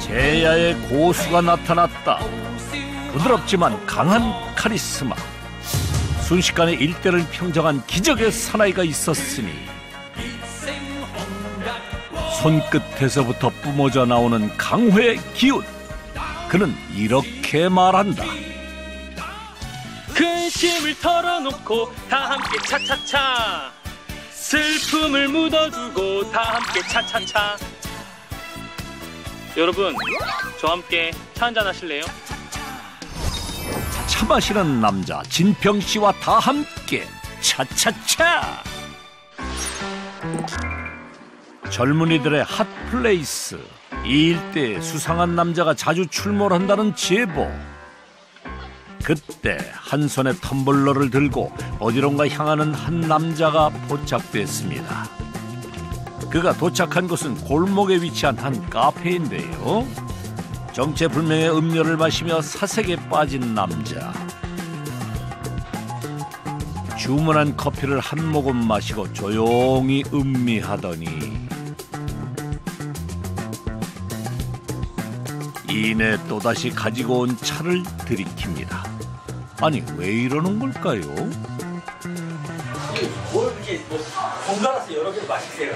제야의 고수가 나타났다. 부드럽지만 강한 카리스마, 순식간에 일대를 평정한 기적의 사나이가 있었으니 손끝에서부터 뿜어져 나오는 강회의 기운, 그는 이렇게 말한다. 근심을 털어놓고 다 함께 차차차, 슬픔을 묻어두고 다 함께 차차차. 여러분, 저와 함께 차 한잔 하실래요? 차 마시는 남자 진평 씨와 다 함께 차차차. 젊은이들의 핫플레이스, 이 일대에 수상한 남자가 자주 출몰한다는 제보. 그때 한 손에 텀블러를 들고 어디론가 향하는 한 남자가 포착됐습니다. 그가 도착한 곳은 골목에 위치한 한 카페인데요. 정체불명의 음료를 마시며 사색에 빠진 남자. 주문한 커피를 한 모금 마시고 조용히 음미하더니 이내 또다시 가지고 온 차를 들이킵니다. 아니, 왜 이러는 걸까요? 뭘 이렇게 번갈아서 여러 개를 마시세요?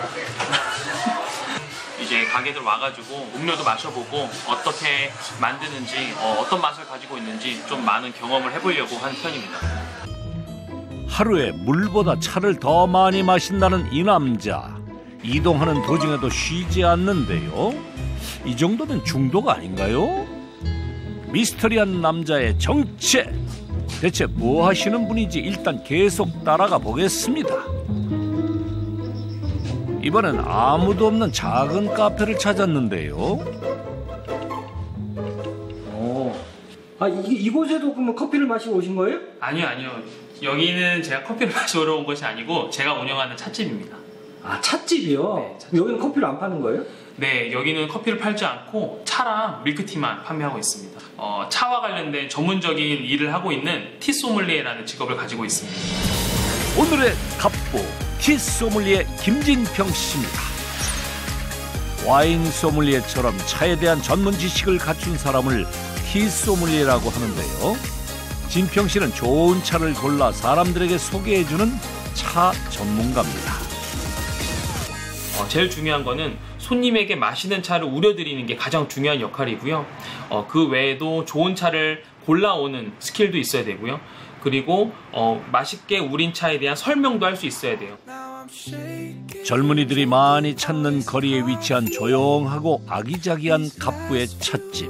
이제 가게들 와가지고 음료도 마셔보고 어떻게 만드는지, 어떤 맛을 가지고 있는지 좀 많은 경험을 해보려고 하는 편입니다. 하루에 물보다 차를 더 많이 마신다는 이 남자. 이동하는 도중에도 쉬지 않는데요. 이 정도면 중독 아닌가요? 미스터리한 남자의 정체, 대체 뭐 하시는 분인지 일단 계속 따라가 보겠습니다. 이번엔 아무도 없는 작은 카페를 찾았는데요. 아, 이곳에도 그러면 커피를 마시고 오신 거예요? 아니요. 여기는 제가 커피를 마시러 온 것이 아니고 제가 운영하는 찻집입니다. 아, 찻집이요? 네, 찻집. 여기는 커피를 안 파는 거예요? 네, 여기는 커피를 팔지 않고 차랑 밀크티만 판매하고 있습니다. 차와 관련된 전문적인 일을 하고 있는 티소믈리에라는 직업을 가지고 있습니다. 오늘의 갑부, 티소믈리에 김진평 씨입니다. 와인 소믈리에처럼 차에 대한 전문 지식을 갖춘 사람을 티소믈리에라고 하는데요. 진평 씨는 좋은 차를 골라 사람들에게 소개해주는 차 전문가입니다. 제일 중요한 거는 손님에게 마시는 차를 우려드리는 게 가장 중요한 역할이고요. 그 외에도 좋은 차를 골라오는 스킬도 있어야 되고요. 그리고 맛있게 우린 차에 대한 설명도 할 수 있어야 돼요. 젊은이들이 많이 찾는 거리에 위치한 조용하고 아기자기한 갑부의 찻집.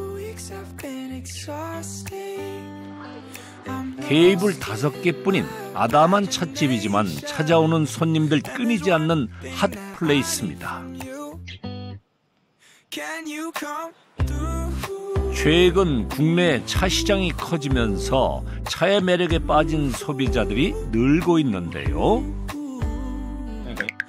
테이블 5개뿐인 아담한 찻집이지만 찾아오는 손님들 끊이지 않는 핫플레이스입니다. 최근 국내 차 시장이 커지면서 차의 매력에 빠진 소비자들이 늘고 있는데요.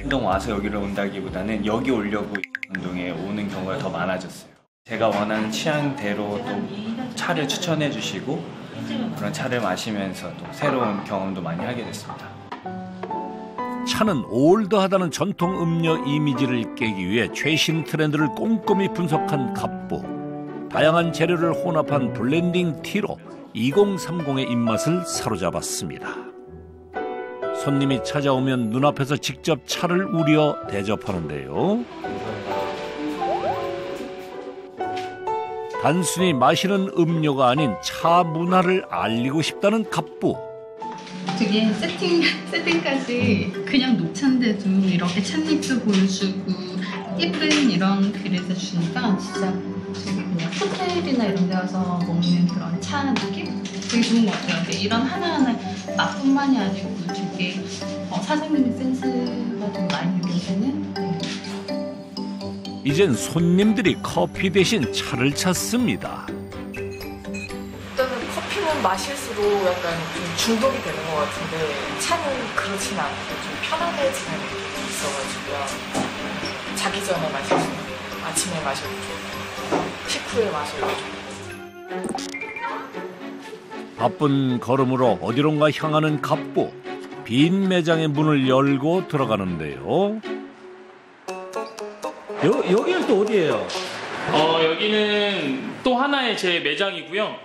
운동 와서 여기를 온다기보다는 여기 오려고 운동에 오는 경우가 더 많아졌어요. 제가 원하는 취향대로 또 차를 추천해 주시고 그런 차를 마시면서 또 새로운 경험도 많이 하게 됐습니다. 차는 올드하다는 전통 음료 이미지를 깨기 위해 최신 트렌드를 꼼꼼히 분석한 갑부. 다양한 재료를 혼합한 블렌딩 티로 2030의 입맛을 사로잡았습니다. 손님이 찾아오면 눈앞에서 직접 차를 우려 대접하는데요. 단순히 마시는 음료가 아닌 차 문화를 알리고 싶다는 갑부. 되게 세팅까지 그냥 녹차인데도 이렇게 찻잎도 보여주고 예쁜 이런 글에서 주니까 진짜 그냥 호텔이나 이런 데 와서 먹는 그런 차 느낌? 되게 좋은 것 같아요. 근데 이런 하나하나 맛뿐만이 아니고 되게 사장님의 센스가 좀 많이 느껴지는. 이젠 손님들이 커피 대신 차를 찾습니다. 마실수록 약간 좀 중독이 되는 것 같은데 차는 그렇진 않고 좀 편안해지는 느낌이 있어가지고요. 자기 전에 마셔도 좋고 아침에 마셔도 좋고 식후에 마셔도 좋고. 바쁜 걸음으로 어디론가 향하는 갑부. 빈 매장의 문을 열고 들어가는데요. 여기는 또 어디예요? 여기는 또 하나의 제 매장이고요.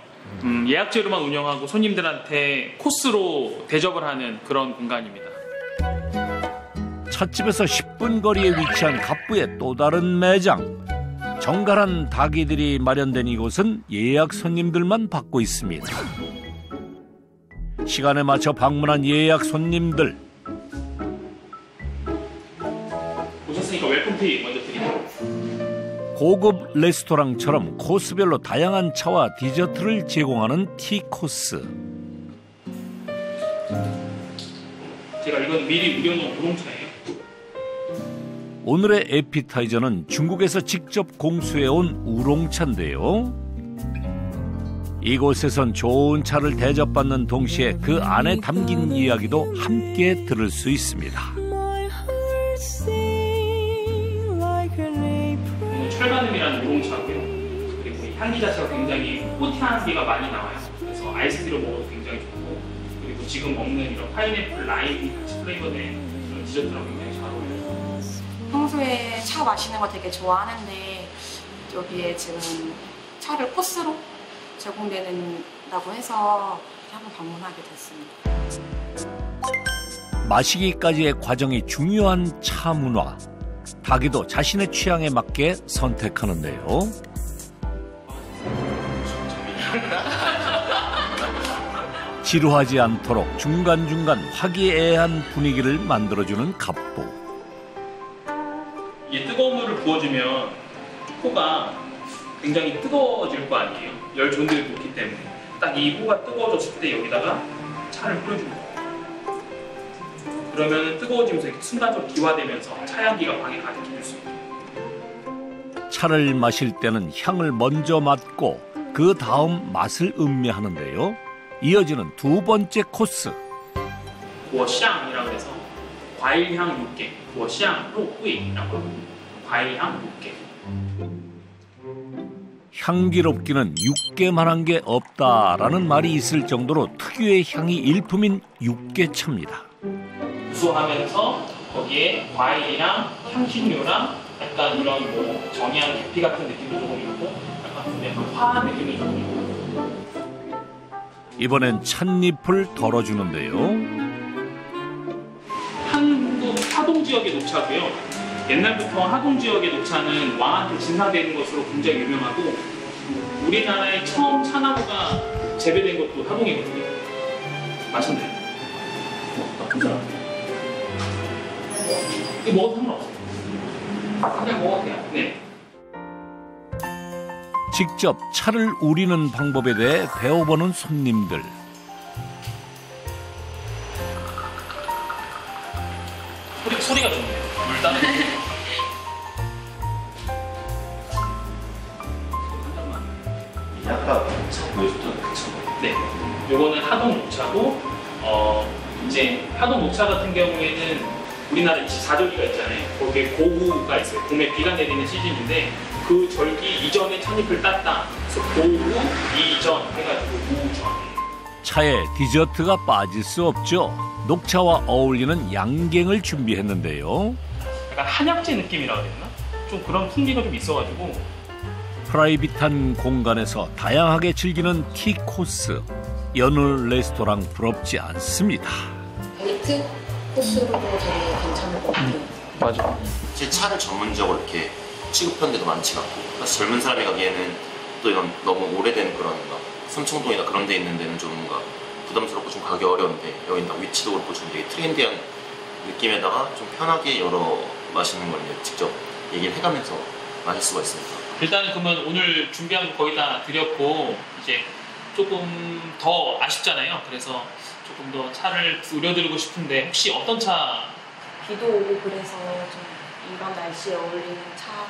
예약제로만 운영하고 손님들한테 코스로 대접을 하는 그런 공간입니다. 찻집에서 10분 거리에 위치한 갑부의 또 다른 매장. 정갈한 닭이들이 마련된 이곳은 예약 손님들만 받고 있습니다. 시간에 맞춰 방문한 예약 손님들. 오셨으니까 웰컴티 먼저 드립니다. 고급 레스토랑처럼 코스별로 다양한 차와 디저트를 제공하는 티코스. 제가 이건 미리 우려놓은 우롱차예요. 오늘의 에피타이저는 중국에서 직접 공수해온 우롱차인데요. 이곳에선 좋은 차를 대접받는 동시에 그 안에 담긴 이야기도 함께 들을 수 있습니다. 철가늠이라는 우롱차고요. 그리고 향기 자체가 굉장히 꽃향 기가 많이 나와요. 그래서 아이스티로 먹어도 굉장히 좋고, 그리고 지금 먹는 이런 파인애플 라임이 같이 플레이버된 그런 디저트랑 굉장히 잘 어울려요. 평소에 차 마시는 거 되게 좋아하는데 여기에 지금 차를 코스로 제공된다고 해서 한번 방문하게 됐습니다. 마시기까지의 과정이 중요한 차 문화. 자기도 자신의 취향에 맞게 선택하는데요. 지루하지 않도록 중간중간 화기애애한 분위기를 만들어주는 갑부. 이게 뜨거운 물을 부어주면 코가 굉장히 뜨거워질 거 아니에요. 열 존들이 높기 때문에. 딱 이 코가 뜨거워졌을 때 여기다가 차를 뿌려주는 거예요. 그러면 뜨거워지면서 순간적으로 기화되면서 차향기가 방에 가득해질 수 있어요. 차를 마실 때는 향을 먼저 맡고 그 다음 맛을 음미하는데요. 이어지는 두 번째 코스. 고어샹이라고 해서 과일향 육개, 고어샹 로구이라고 합니다. 과일향 육개. 향기롭기는 육개만한 게 없다라는 말이 있을 정도로 특유의 향이 일품인 육개차입니다. 구수하면서 거기에 과일이랑 향신료랑 약간 이런 뭐 정향 계피 같은 느낌도 조금 있고 약간 화한 느낌도 조금 있고. 이번엔 찻잎을 덜어주는데요. 한국 하동 지역의 녹차고요. 옛날부터 하동 지역의 녹차는 왕한테 진사되는 것으로 굉장히 유명하고 우리나라에 처음 차나무가 재배된 것도 하동이거든요. 맛있네요. 나쁘지 않아요. 먹어도 상관없어요. 그냥 먹어도 돼요. 네. 직접 차를 우리는 방법에 대해 배워보는 손님들. 소리가 좋네요. 물 따는 거. 아까 차 보여줬던 그 차. 네. 요거는 하동 녹차고 이제 하동 녹차 같은 경우에는 우리나라에 24절기가 있잖아요. 거기에 고우가 있어요. 봄에 비가 내리는 시즌인데 그 절기 이전에 찻잎을 땄다. 그래서 고우 이전 해가지고 우전. 차에 디저트가 빠질 수 없죠. 녹차와 어울리는 양갱을 준비했는데요. 약간 한약재 느낌이라고 해야 되나? 좀 그런 풍기가 좀 있어가지고. 프라이빗한 공간에서 다양하게 즐기는 티 코스. 여느 레스토랑 부럽지 않습니다. 데이트? 코스로도 되게 괜찮을 것 같아요. 맞아. 제 차를 전문적으로 이렇게 취급한 데도 많지가 않고, 그러니까 젊은 사람이 가기에는 또 이런 너무 오래된 그런 막 삼청동이나 그런 데 있는 데는 좀 뭔가 부담스럽고 좀 가기 어려운데 여기는 딱 위치도 그렇고 좀 되게 트렌디한 느낌에다가 좀 편하게 여러 맛있는 걸 직접 얘기를 해가면서 마실 수가 있습니다. 일단은 그러면 오늘 준비한 거 거의 다 드렸고 이제 조금 더 아쉽잖아요. 그래서 조금 더 차를 우려드리고 싶은데 혹시 어떤 차? 비도 오고 그래서 좀 이런 날씨에 어울리는 차.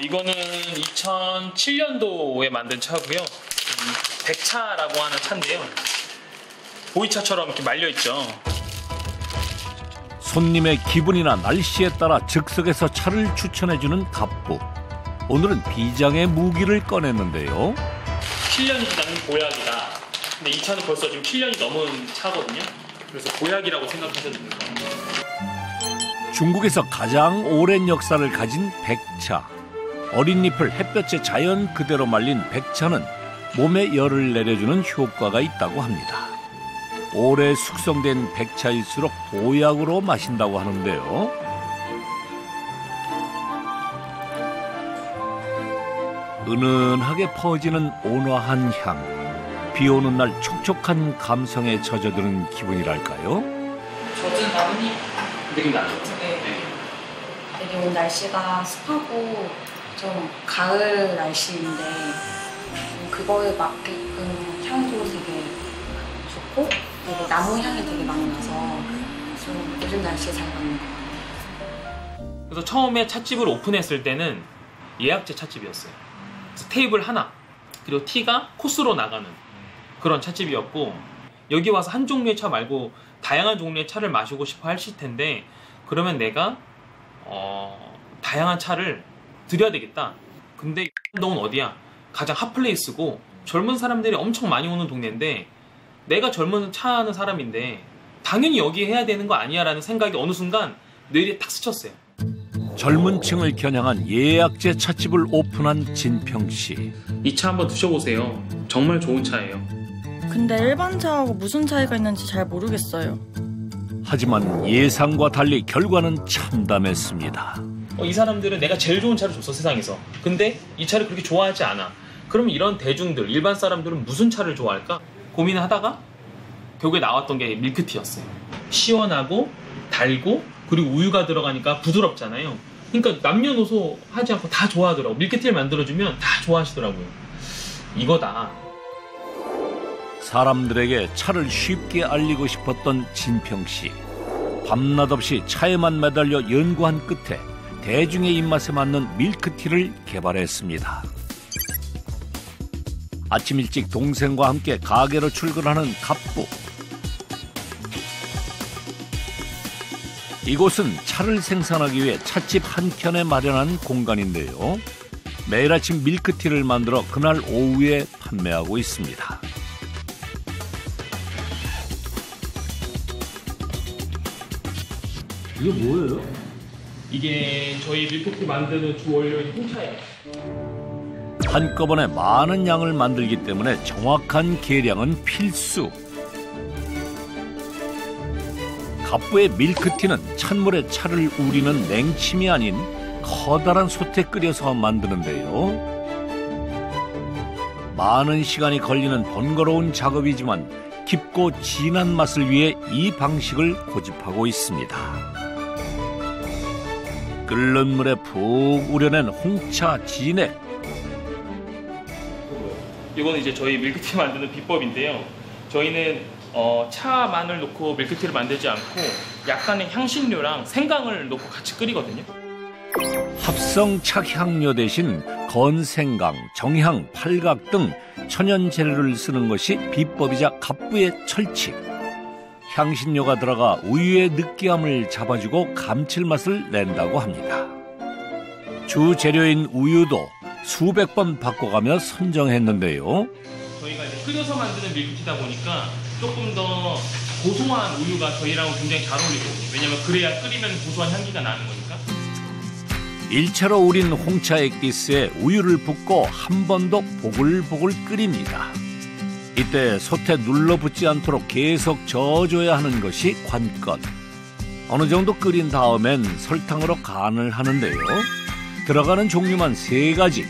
이거는 2007년도에 만든 차고요. 백차라고 하는 차인데요. 보이차처럼 이렇게 말려있죠. 손님의 기분이나 날씨에 따라 즉석에서 차를 추천해주는 갑부. 오늘은 비장의 무기를 꺼냈는데요. 7년이 지난 보약이다. 근데 이 차는 벌써 지금 7년이 넘은 차거든요. 그래서 보약이라고 생각하셔도 될 것 같아요. 중국에서 가장 오랜 역사를 가진 백차. 어린잎을 햇볕에 자연 그대로 말린 백차는 몸에 열을 내려주는 효과가 있다고 합니다. 오래 숙성된 백차일수록 보약으로 마신다고 하는데요. 은은하게 퍼지는 온화한 향, 비 오는 날 촉촉한 감성에 젖어드는 기분이랄까요? 젖은 나뭇잎 느낌 나죠? 네. 되게 오늘 날씨가 습하고 좀 가을 날씨인데 그거에 맞게끔 향도 되게 좋고 그리고 나무 향이 되게 많이 나서 좀 요즘 날씨에 잘 맞는 것 같아요. 그래서 처음에 찻집을 오픈했을 때는 예약제 찻집이었어요. 테이블 하나, 그리고 티가 코스로 나가는 그런 찻집이었고 여기 와서 한 종류의 차 말고 다양한 종류의 차를 마시고 싶어 하실 텐데 그러면 내가 다양한 차를 드려야 되겠다. 근데 하동은 어디야? 가장 핫플레이스고 젊은 사람들이 엄청 많이 오는 동네인데 내가 젊은 차 하는 사람인데 당연히 여기 해야 되는 거 아니야? 라는 생각이 어느 순간 뇌리에 탁 스쳤어요. 젊은 층을 겨냥한 예약제 찻집을 오픈한 진평 씨. 이 차 한번 드셔보세요. 정말 좋은 차예요. 근데 일반 차하고 무슨 차이가 있는지 잘 모르겠어요. 하지만 예상과 달리 결과는 참담했습니다. 이 사람들은 내가 제일 좋은 차를 줬어, 세상에서. 근데 이 차를 그렇게 좋아하지 않아. 그럼 이런 대중들, 일반 사람들은 무슨 차를 좋아할까? 고민하다가 결국에 나왔던 게 밀크티였어요. 시원하고 달고 그리고 우유가 들어가니까 부드럽잖아요. 그러니까 남녀노소 하지 않고 다 좋아하더라고요. 밀크티를 만들어주면 다 좋아하시더라고요. 이거다. 사람들에게 차를 쉽게 알리고 싶었던 진평 씨. 밤낮 없이 차에만 매달려 연구한 끝에 대중의 입맛에 맞는 밀크티를 개발했습니다. 아침 일찍 동생과 함께 가게로 출근하는 갑부. 이곳은 차를 생산하기 위해 찻집 한켠에 마련한 공간인데요. 매일 아침 밀크티를 만들어 그날 오후에 판매하고 있습니다. 이게 뭐예요? 이게 저희 밀크티 만드는 주 원료인 홍차예요. 한꺼번에 많은 양을 만들기 때문에 정확한 계량은 필수. 갑부의 밀크티는 찬물에 차를 우리는 냉침이 아닌 커다란 솥에 끓여서 만드는데요. 많은 시간이 걸리는 번거로운 작업이지만 깊고 진한 맛을 위해 이 방식을 고집하고 있습니다. 끓는 물에 푹 우려낸 홍차 진액. 이건 이제 저희 밀크티 만드는 비법인데요. 저희는 차만을 넣고 밀크티를 만들지 않고 약간의 향신료랑 생강을 넣고 같이 끓이거든요. 합성 착향료 대신 건생강, 정향, 팔각 등 천연 재료를 쓰는 것이 비법이자 갑부의 철칙. 향신료가 들어가 우유의 느끼함을 잡아주고 감칠맛을 낸다고 합니다. 주재료인 우유도 수백 번 바꿔가며 선정했는데요. 저희가 이제 끓여서 만드는 밀크티다 보니까 조금 더 고소한 우유가 저희랑 굉장히 잘 어울리거든요. 왜냐면 그래야 끓이면 고소한 향기가 나는 거니까. 일체로 우린 홍차 액기스에 우유를 붓고 한 번 더 보글보글 끓입니다. 이때 솥에 눌러붙지 않도록 계속 저어줘야 하는 것이 관건. 어느 정도 끓인 다음엔 설탕으로 간을 하는데요. 들어가는 종류만 3가지.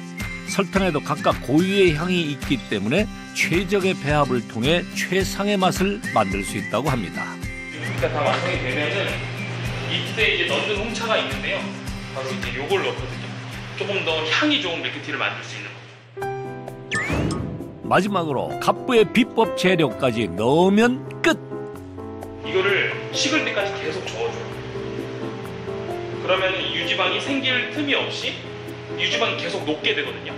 설탕에도 각각 고유의 향이 있기 때문에 최적의 배합을 통해 최상의 맛을 만들 수 있다고 합니다. 이렇게 다 완성이 되면은 이때 이제 넣는 홍차가 있는데요. 바로 이제 요걸 넣거든요. 조금 더 향이 좋은 밀크티를 만들 수 있는 거죠. 마지막으로 갑부의 비법 재료까지 넣으면 끝! 이거를 식을 때까지 계속 저어줘요. 그러면은 유지방이 생길 틈이 없이 유지방이 계속 녹게 되거든요.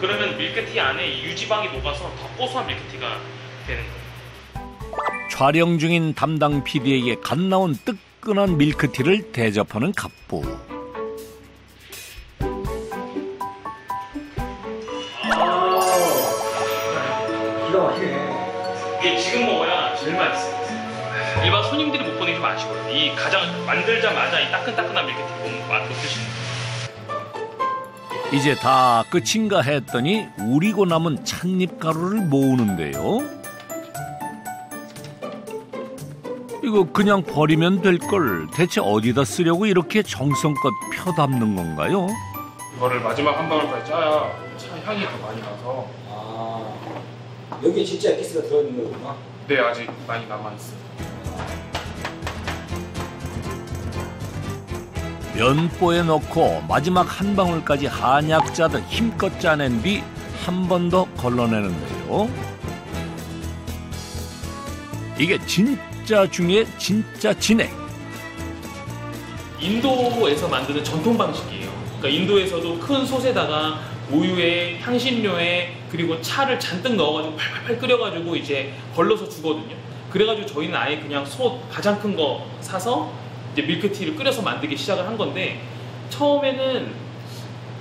그러면 밀크티 안에 유지방이 녹아서 더 고소한 밀크티가 되는 거예요. 촬영 중인 담당 PD에게 갓 나온 뜨끈한 밀크티를 대접하는 갑부. 기가 막히네. 일반 손님들이 못 보는 게 좀 아쉬워요. 이 가장 만들자마자 이 따끈따끈함 이렇게 들고 맛도 드시는 거예요. 이제 다 끝인가 했더니 우리고 남은 찻잎가루를 모으는데요. 이거 그냥 버리면 될 걸 대체 어디다 쓰려고 이렇게 정성껏 펴담는 건가요? 이거를 마지막 한 방울까지 짜야 차 향이 더 많이 나서. 아, 여기 진짜 에기스가 들어있는 거구나. 네, 아직 많이 남아있어요. 면보에 넣고 마지막 한 방울까지 한약 짜듯 힘껏 짜낸 뒤 한 번 더 걸러내는데요. 이게 진짜 중에 진짜 진액. 인도에서 만드는 전통 방식이에요. 그러니까 인도에서도 큰 솥에다가 우유에 향신료에 그리고 차를 잔뜩 넣어가지고 팔팔팔 끓여가지고 이제 걸러서 주거든요. 그래가지고 저희는 아예 그냥 솥 가장 큰 거 사서 이제 밀크티를 끓여서 만들기 시작을 한 건데, 처음에는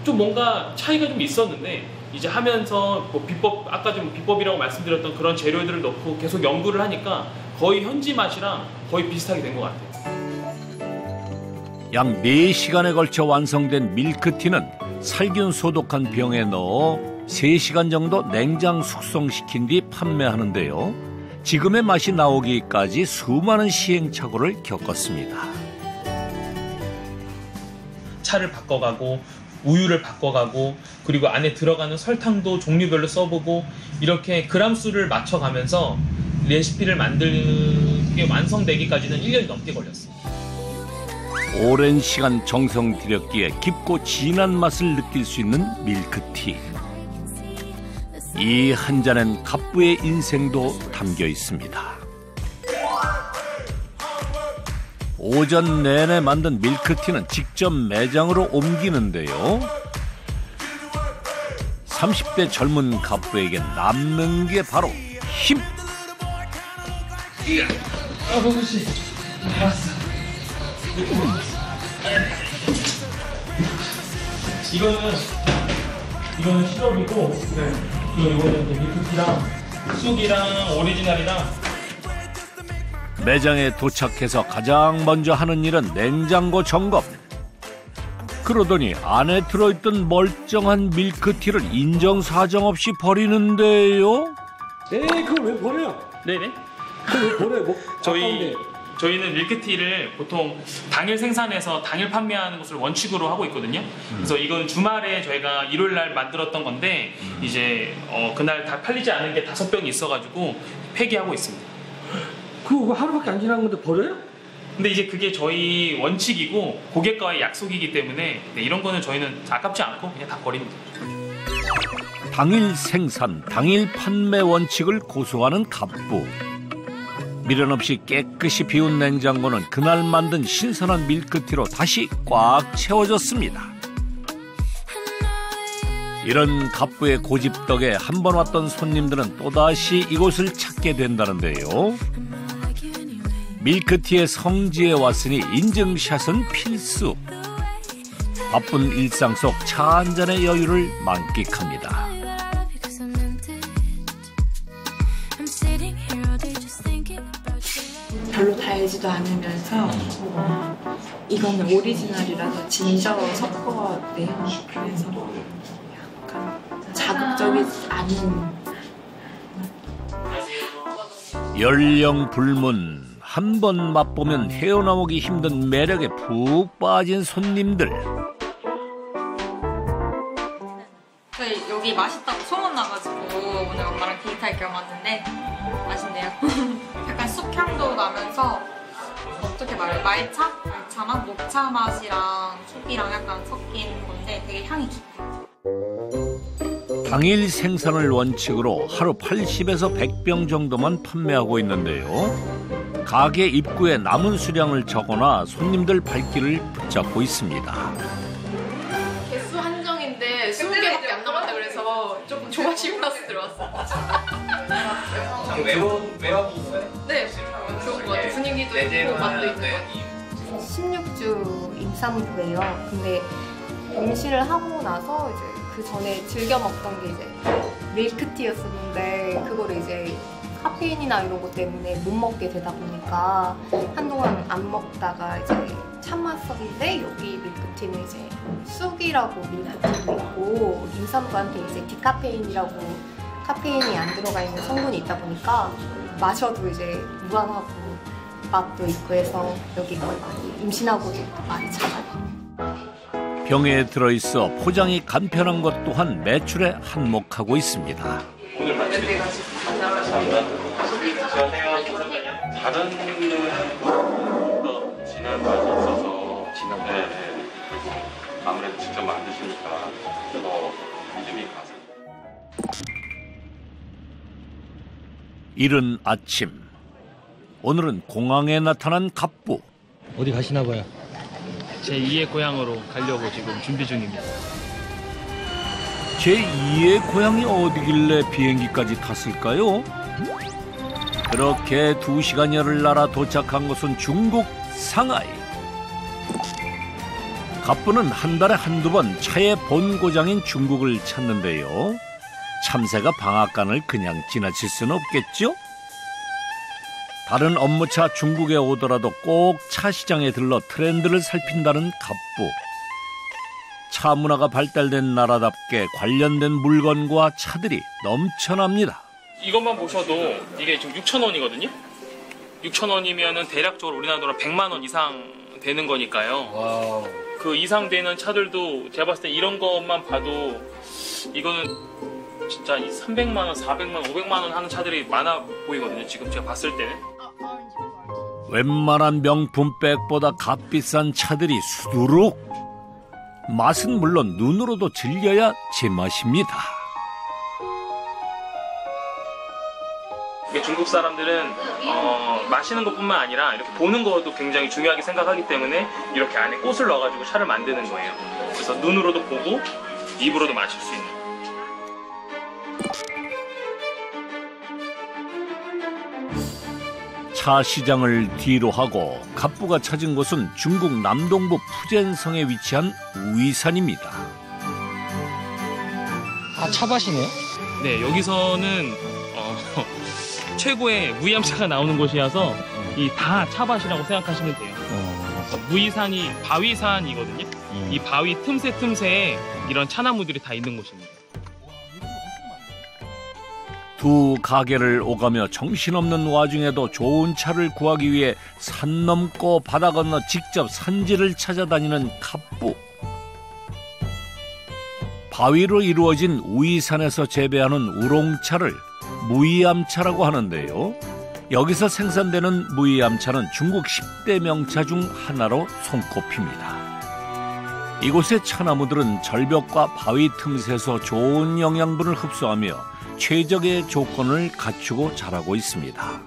좀 뭔가 차이가 좀 있었는데 이제 하면서 뭐 비법, 아까 좀 비법이라고 말씀드렸던 그런 재료들을 넣고 계속 연구를 하니까 거의 현지 맛이랑 거의 비슷하게 된 것 같아요. 약 4시간에 걸쳐 완성된 밀크티는 살균 소독한 병에 넣어 3시간 정도 냉장 숙성시킨 뒤 판매하는데요. 지금의 맛이 나오기까지 수많은 시행착오를 겪었습니다. 차를 바꿔가고 우유를 바꿔가고 그리고 안에 들어가는 설탕도 종류별로 써보고 이렇게 그람수를 맞춰가면서 레시피를 만들게 완성되기까지는 1년이 넘게 걸렸어요. 오랜 시간 정성 들였기에 깊고 진한 맛을 느낄 수 있는 밀크티. 이 한 잔엔 갑부의 인생도 담겨 있습니다. 오전 내내 만든 밀크티는 직접 매장으로 옮기는데요. 30대 젊은 갑부에게 남는 게 바로 힘. 아, 보고 씨. 알았어. 이거는 시럽이고, 네. 이거는 밀크티랑 쑥이랑 오리지널이랑. 매장에 도착해서 가장 먼저 하는 일은 냉장고 점검. 그러더니 안에 들어있던 멀쩡한 밀크티를 인정사정 없이 버리는데요. 네, 그걸 왜 버려요? 네네. 그걸 왜 버려요? 뭐, 저희. 저희는 밀크티를 보통 당일 생산해서 당일 판매하는 것을 원칙으로 하고 있거든요. 그래서 이건 주말에 저희가 일요일 날 만들었던 건데 이제 그날 다 팔리지 않은 게 5병이 있어가지고 폐기하고 있습니다. 그거 하루밖에 안 지난 건데 버려요? 근데 이제 그게 저희 원칙이고 고객과의 약속이기 때문에 이런 거는 저희는 아깝지 않고 그냥 다 버립니다. 당일 생산, 당일 판매 원칙을 고수하는 갑부. 미련 없이 깨끗이 비운 냉장고는 그날 만든 신선한 밀크티로 다시 꽉 채워졌습니다. 이런 갑부의 고집 덕에 한 번 왔던 손님들은 또다시 이곳을 찾게 된다는데요. 밀크티의 성지에 왔으니 인증샷은 필수. 바쁜 일상 속 차 한 잔의 여유를 만끽합니다. 별로 달지도 않으면서 이거는 오리지널이라서 진저로 섞어내요. 그래서 약간 자극적이지 않은. 연령 불문, 한 번 맛보면 헤어나오기 힘든 매력에 푹 빠진 손님들. 저희 여기 맛있다고 소문나가지고 오늘 엄마랑 데이트할 겸 왔는데 맛있네요. 향도 나면서 어떻게 말해, 말차 맛, 녹차 맛이랑 쑥이랑 약간 섞인 건데 되게 향이 깊어요. 당일 생산을 원칙으로 하루 80에서 100병 정도만 판매하고 있는데요. 가게 입구에 남은 수량을 적어놔 손님들 발길을 붙잡고 있습니다. 개수 한정인데 20개밖에 안 남았다 그래서 조금 조바심이 나서 들어왔어요. 외화기 있어요? 네, 좋은 것 같아요. 분위기도 있고 맛도 있는 것 같아요. 16주 임산부예요. 근데 임신을 하고 나서 이제 그 전에 즐겨 먹던 게 이제 밀크티였었는데 그거를 이제 카페인이나 이런 것 때문에 못 먹게 되다 보니까 한동안 안 먹다가 이제 참았었는데, 여기 밀크티는 이제 쑥이라고 밀크티도 있고 인삼도한테 이제 디카페인이라고 카페인이 안 들어가 있는 성분이 있다 보니까 마셔도 이제 무한하고 맛도 있고 해서 여기 거의 많이 임신하고도 많이 찾아요. 병에 들어있어 포장이 간편한 것 또한 매출에 한몫하고 있습니다. 오늘 마치겠습니다. 안녕하세요. 다른 분들보다 진한 맛이 있어서 그리고 아무래도 직접 만드시니까 더 믿음이 가서. 이른 아침. 오늘은 공항에 나타난 갑부. 어디 가시나 봐요? 제2의 고향으로 가려고 지금 준비 중입니다. 제2의 고향이 어디길래 비행기까지 탔을까요? 그렇게 2시간여를 날아 도착한 곳은 중국 상하이. 갑부는 한 달에 한두 번 차의 본 고장인 중국을 찾는데요. 참새가 방앗간을 그냥 지나칠 수는 없겠죠? 다른 업무차 중국에 오더라도 꼭 차 시장에 들러 트렌드를 살핀다는 갑부. 차 문화가 발달된 나라답게 관련된 물건과 차들이 넘쳐납니다. 이것만 보셔도 이게 지금 6,000원이거든요. 6,000원이면 대략적으로 우리나라 100만 원 이상 되는 거니까요. 와우. 그 이상 되는 차들도 제가 봤을 때 이런 것만 봐도 이거는 진짜 300만 원, 400만 원, 500만 원 하는 차들이 많아 보이거든요. 지금 제가 봤을 때는. 웬만한 명품백보다 값비싼 차들이 수두룩. 맛은 물론 눈으로도 즐겨야 제맛입니다. 중국 사람들은 마시는 것뿐만 아니라 이렇게 보는 것도 굉장히 중요하게 생각하기 때문에 이렇게 안에 꽃을 넣어가지고 차를 만드는 거예요. 그래서 눈으로도 보고 입으로도 마실 수 있는. 차 시장을 뒤로 하고 갑부가 찾은 곳은 중국 남동부 푸젠성에 위치한 우이산입니다. 아, 차밭이네요? 네, 여기서는 최고의 무이암차가 나오는 곳이어서 이 다 차밭이라고 생각하시면 돼요. 무이산이 바위산이거든요. 이 바위 틈새에 이런 차나무들이 다 있는 곳입니다. 두 가게를 오가며 정신없는 와중에도 좋은 차를 구하기 위해 산 넘고 바다 건너 직접 산지를 찾아다니는 갑부. 바위로 이루어진 우이산에서 재배하는 우롱차를 무이암차라고 하는데요. 여기서 생산되는 무이암차는 중국 10대 명차 중 하나로 손꼽힙니다. 이곳의 차나무들은 절벽과 바위 틈새에서 좋은 영양분을 흡수하며 최적의 조건을 갖추고 자라고 있습니다. 아,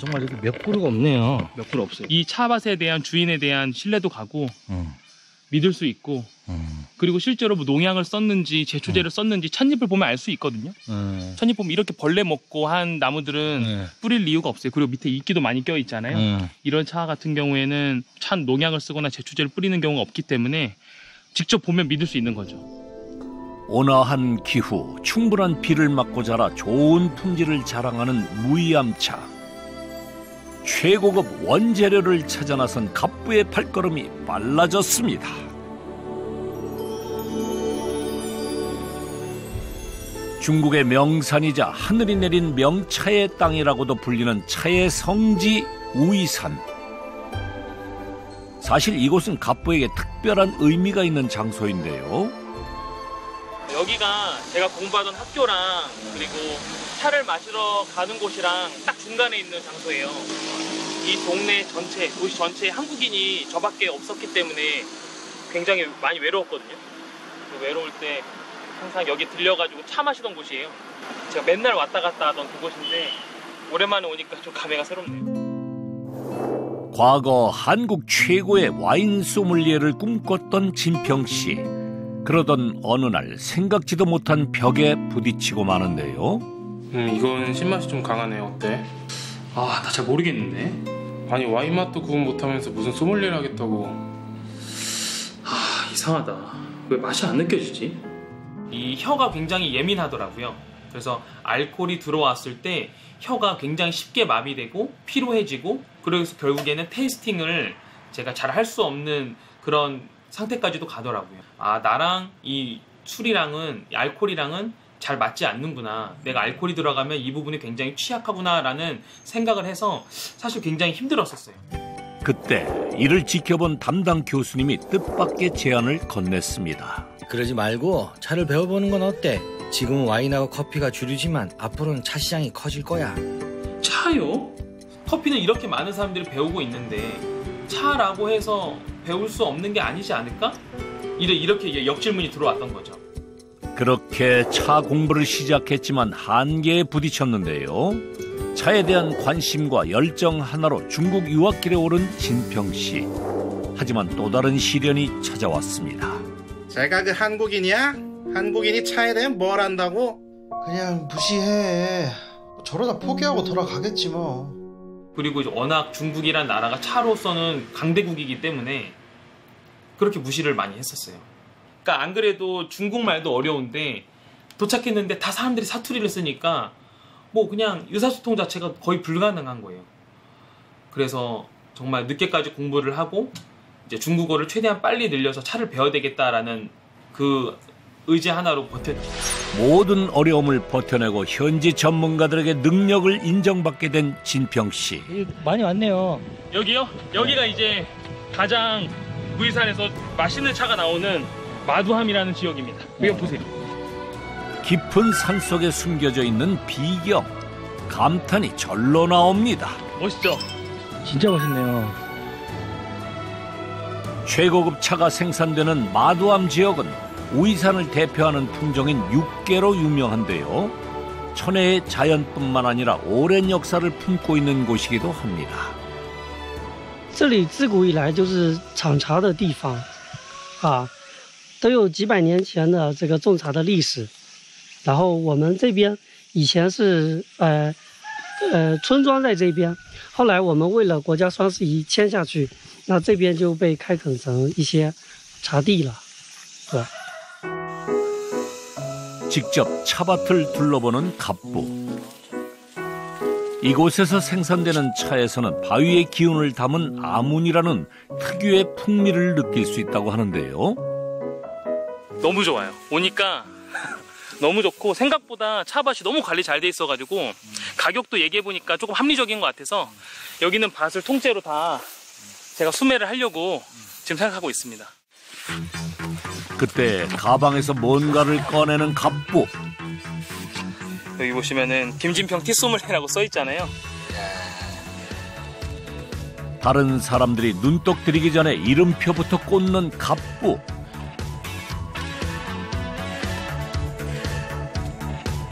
정말 여기 몇 그루가 없네요. 몇 그루 없어요. 이 차밭에 대한 주인에 대한 신뢰도 가고 믿을 수 있고 그리고 실제로 뭐 농약을 썼는지 제초제를 썼는지 찻잎을 보면 알 수 있거든요. 찻잎 보면 이렇게 벌레 먹고 한 나무들은 뿌릴 이유가 없어요. 그리고 밑에 이끼도 많이 껴 있잖아요. 이런 차 같은 경우에는 찻 농약을 쓰거나 제초제를 뿌리는 경우가 없기 때문에 직접 보면 믿을 수 있는 거죠. 온화한 기후, 충분한 비를 맞고 자라 좋은 품질을 자랑하는 무이암차. 최고급 원재료를 찾아 나선 갑부의 발걸음이 빨라졌습니다. 중국의 명산이자 하늘이 내린 명차의 땅이라고도 불리는 차의 성지 우이산. 사실 이곳은 갑부에게 특별한 의미가 있는 장소인데요. 여기가 제가 공부하던 학교랑 그리고 차를 마시러 가는 곳이랑 딱 중간에 있는 장소예요. 이 동네 전체, 도시 전체에 한국인이 저밖에 없었기 때문에 굉장히 많이 외로웠거든요. 외로울 때 항상 여기 들려가지고 차 마시던 곳이에요. 제가 맨날 왔다 갔다 하던 그곳인데 오랜만에 오니까 좀 감회가 새롭네요. 과거 한국 최고의 와인 소믈리에를 꿈꿨던 진평 씨. 그러던 어느 날 생각지도 못한 벽에 부딪히고 마는데요. 이건 신맛이 좀 강하네요. 어때? 아, 나 잘 모르겠는데. 아니, 와인 맛도 구분 못하면서 무슨 소믈리에를 하겠다고. 아, 이상하다. 왜 맛이 안 느껴지지? 이 혀가 굉장히 예민하더라고요. 그래서 알코올이 들어왔을 때 혀가 굉장히 쉽게 마비되고 피로해지고, 그래서 결국에는 테이스팅을 제가 잘 할 수 없는 그런 상태까지도 가더라고요. 아, 나랑 이 술이랑은, 알코올이랑은 잘 맞지 않는구나, 내가 알코올이 들어가면 이 부분이 굉장히 취약하구나 라는 생각을 해서 사실 굉장히 힘들었었어요. 그때 이를 지켜본 담당 교수님이 뜻밖의 제안을 건넸습니다. 그러지 말고 차를 배워보는 건 어때? 지금은 와인하고 커피가 주류지만 앞으로는 차 시장이 커질 거야. 차요? 커피는 이렇게 많은 사람들이 배우고 있는데 차라고 해서 배울 수 없는 게 아니지 않을까? 이렇게 역질문이 들어왔던 거죠. 그렇게 차 공부를 시작했지만 한계에 부딪혔는데요. 차에 대한 관심과 열정 하나로 중국 유학길에 오른 진평 씨. 하지만 또 다른 시련이 찾아왔습니다. 제가 그 한국인이야? 한국인이 차에 대한 뭘 안다고? 그냥 무시해. 저러다 포기하고 돌아가겠지 뭐. 그리고 이제 워낙 중국이란 나라가 차로서는 강대국이기 때문에 그렇게 무시를 많이 했었어요. 그러니까 안 그래도 중국말도 어려운데 도착했는데 다 사람들이 사투리를 쓰니까 뭐 그냥 의사소통 자체가 거의 불가능한 거예요. 그래서 정말 늦게까지 공부를 하고 이제 중국어를 최대한 빨리 늘려서 차를 배워야 되겠다라는 그 의지 하나로 버텼죠. 모든 어려움을 버텨내고 현지 전문가들에게 능력을 인정받게 된 진평 씨. 많이 왔네요. 여기요? 여기가 이제 가장 우이산에서 맛있는 차가 나오는 마두함이라는 지역입니다. 여기 보세요. 깊은 산 속에 숨겨져 있는 비경. 감탄이 절로 나옵니다. 멋있죠? 진짜 멋있네요. 최고급 차가 생산되는 마두함 지역은 우이산을 대표하는 품종인 육개로 유명한데요. 천혜의 자연뿐만 아니라 오랜 역사를 품고 있는 곳이기도 합니다. 这里自古以来就是产茶的地方啊。 都有几百年前的这个种茶的历史，然后我们这边以前是村庄在这边，后来我们为了国家双十一迁下去，那这边就被开垦成一些茶地了。 직접 차밭을 둘러보는 갑부. 이곳에서 생산되는 차에서는 바위의 기운을 담은 아문이라는 특유의 풍미를 느낄 수 있다고 하는데요. 너무 좋아요. 오니까 너무 좋고 생각보다 차밭이 너무 관리 잘 돼 있어가지고 가격도 얘기해보니까 조금 합리적인 것 같아서 여기는 밭을 통째로 다 제가 수매를 하려고 지금 생각하고 있습니다. 그때 가방에서 뭔가를 꺼내는 갑부. 여기 보시면은 김진평 티소믈리에라고 써있잖아요. 다른 사람들이 눈독 들이기 전에 이름표부터 꽂는 갑부.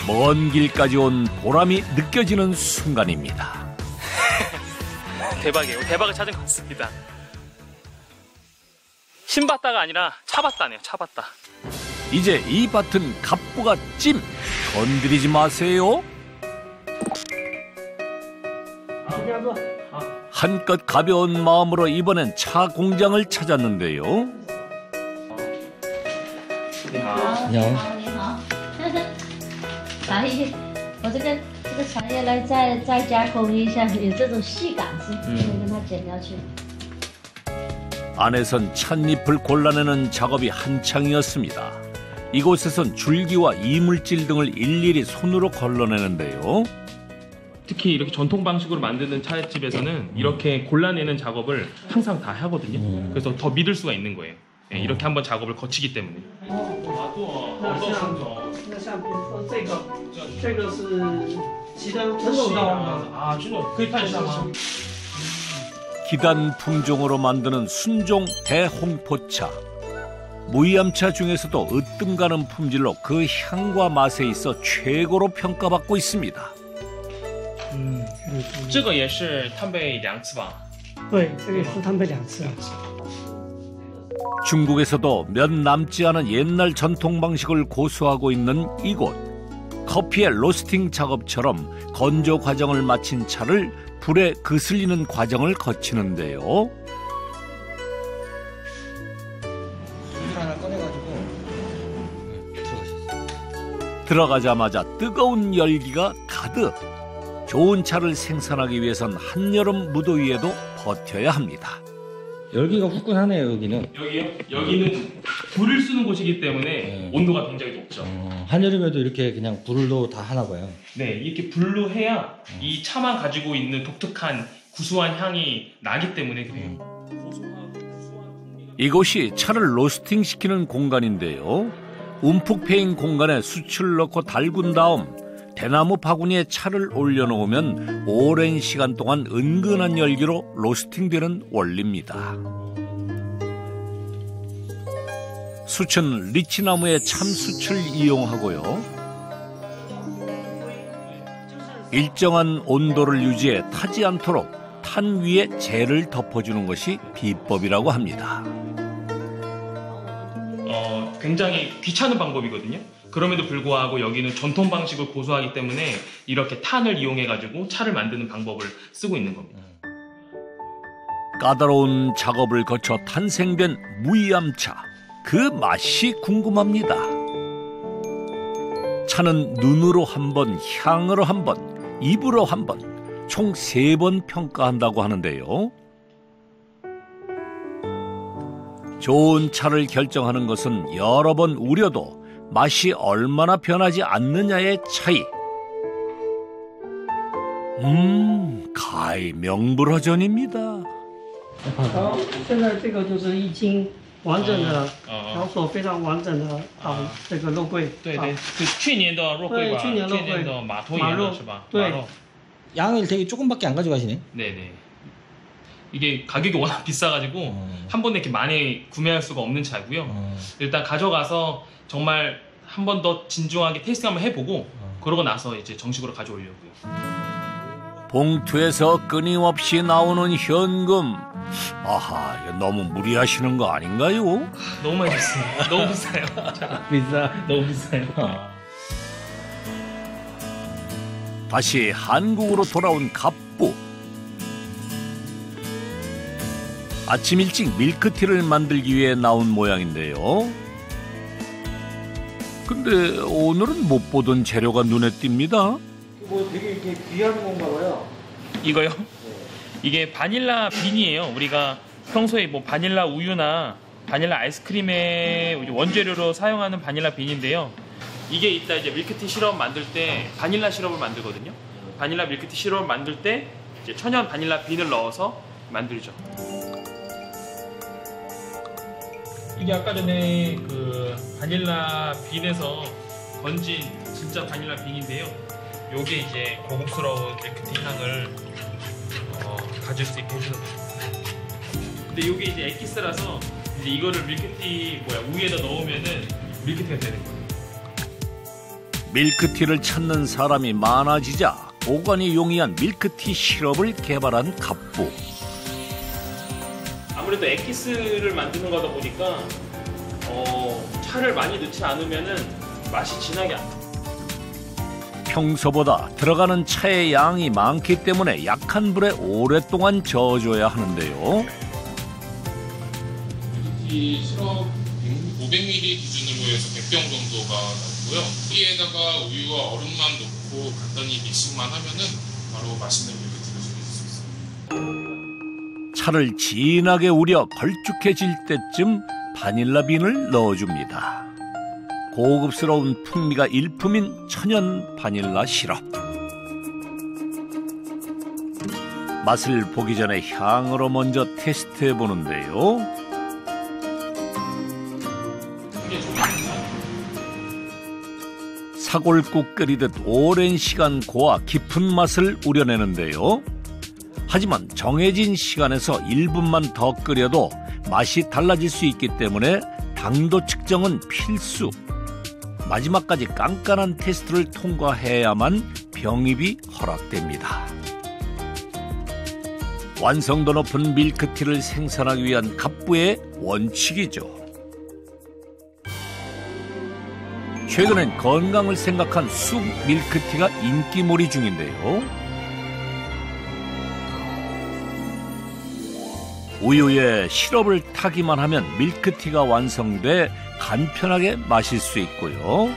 먼 길까지 온 보람이 느껴지는 순간입니다. 대박이에요. 대박을 찾은 것 같습니다. 신밭다가 아니라 차밭다네요. 차밭다. 이제 이 밭은 갑부가 찜! 건드리지 마세요. 한껏 가벼운 마음으로 이번엔 차 공장을 찾았는데요. 안녕. 茶叶，我这个茶叶来再加工一下，有这种细杆子，就给它剪下去。 안에선 찻잎을 골라내는 작업이 한창이었습니다. 이곳에선 줄기와 이물질 등을 일일이 손으로 걸러내는데요. 특히 이렇게 전통 방식으로 만드는 차집에서는 이렇게 골라내는 작업을 항상 다 하거든요. 그래서 더 믿을 수가 있는 거예요. 네, 이렇게 한번 작업을 거치기 때문에. 기단 품종으로 만드는 순종 대홍포차. 무이암차 중에서도 으뜸 가는 품질로 그 향과 맛에 있어 최고로 평가받고 있습니다. 这个也是探焙两次吧？对，这个也是探焙两次。 중국에서도 몇 남지 않은 옛날 전통 방식을 고수하고 있는 이곳. 커피의 로스팅 작업처럼 건조 과정을 마친 차를 불에 그슬리는 과정을 거치는데요. 들어가자마자 뜨거운 열기가 가득. 좋은 차를 생산하기 위해선 한여름 무더위에도 버텨야 합니다. 열기가 후끈하네요, 여기는. 여기요? 여기는 불을 쓰는 곳이기 때문에 온도가 굉장히 높죠. 한여름에도 이렇게 그냥 불로 다 하나 봐요. 네, 이렇게 불로 해야 이 차만 가지고 있는 독특한 구수한 향이 나기 때문에 그래요. 이곳이 차를 로스팅시키는 공간인데요. 움푹 패인 공간에 숯을 넣고 달군 다음 대나무 바구니에 차를 올려놓으면 오랜 시간 동안 은근한 열기로 로스팅되는 원리입니다. 숯은 리치나무의 참숯을 이용하고요. 일정한 온도를 유지해 타지 않도록 탄 위에 재를 덮어주는 것이 비법이라고 합니다. 굉장히 귀찮은 방법이거든요. 그럼에도 불구하고 여기는 전통 방식을 고수하기 때문에 이렇게 탄을 이용해가지고 차를 만드는 방법을 쓰고 있는 겁니다. 까다로운 작업을 거쳐 탄생된 무이암차. 그 맛이 궁금합니다. 차는 눈으로 한 번, 향으로 한 번, 입으로 한 번, 총 3번 평가한다고 하는데요. 좋은 차를 결정하는 것은 여러 번 우려도 맛이 얼마나 변하지 않느냐의 차이. 가히 명불허전입니다. 현재 지금 완전히 条索非常完整的这个肉桂，对对，去年的肉桂吧，去年的马头羊是吧？对， 양을 되게 조금밖에 안 가져가시네. 네네. 이게 가격이 워낙 비싸가지고 한 번에 이렇게 많이 구매할 수가 없는 차고요. 일단 가져가서 정말 한 번 더 진중하게 테이스팅 한번 해보고 그러고 나서 이제 정식으로 가져오려고요. 봉투에서 끊임없이 나오는 현금. 아하, 너무 무리하시는 거 아닌가요? 너무 많이 비싸요. 너무 비싸요. 너무 비싸요. 다시 한국으로 돌아온 갑부. 아침 일찍 밀크티를 만들기 위해 나온 모양인데요. 근데 오늘은 못 보던 재료가 눈에 띕니다. 뭐 되게 이렇게 귀한 건가 봐요. 이거요? 네. 이게 바닐라 빈이에요. 우리가 평소에 뭐 바닐라 우유나 바닐라 아이스크림의 원재료로 사용하는 바닐라 빈인데요. 이게 이따 이제 밀크티 시럽 만들 때 바닐라 시럽을 만들거든요. 바닐라 밀크티 시럽 만들 때 이제 천연 바닐라 빈을 넣어서 만들죠. 이게 아까 전에 그 바닐라 빈에서 건진 진짜 바닐라 빈인데요. 요게 이제 고급스러운 밀크티 향을 가질 수 있게 해주는 거예요. 근데 요게 이제 액기스라서 이제 이거를 밀크티 우유에다 넣으면은 밀크티가 되는 거예요. 밀크티를 찾는 사람이 많아지자 보관이 용이한 밀크티 시럽을 개발한 갑부. 아무래도 액기스를 만드는 거다 보니까 차를 많이 넣지 않으면은 맛이 진하게 안 나요. 평소보다 들어가는 차의 양이 많기 때문에 약한 불에 오랫동안 저어줘야 하는데요. 이 시럽 500ml 기준으로 해서 100병 정도가 나오고요. 여기에다가 우유와 얼음만 넣고 간단히 믹싱만 하면은 바로 맛있는 밀크티를 즐길 수 있습니다. 차를 진하게 우려 걸쭉해질 때쯤 바닐라 빈을 넣어줍니다. 고급스러운 풍미가 일품인 천연 바닐라 시럽. 맛을 보기 전에 향으로 먼저 테스트해 보는데요. 사골국 끓이듯 오랜 시간 고아 깊은 맛을 우려내는데요. 하지만 정해진 시간에서 1분만 더 끓여도 맛이 달라질 수 있기 때문에 당도 측정은 필수. 마지막까지 깐깐한 테스트를 통과해야만 병입이 허락됩니다. 완성도 높은 밀크티를 생산하기 위한 갑부의 원칙이죠. 최근엔 건강을 생각한 쑥 밀크티가 인기몰이 중인데요. 우유에 시럽을 타기만 하면 밀크티가 완성돼 간편하게 마실 수 있고요.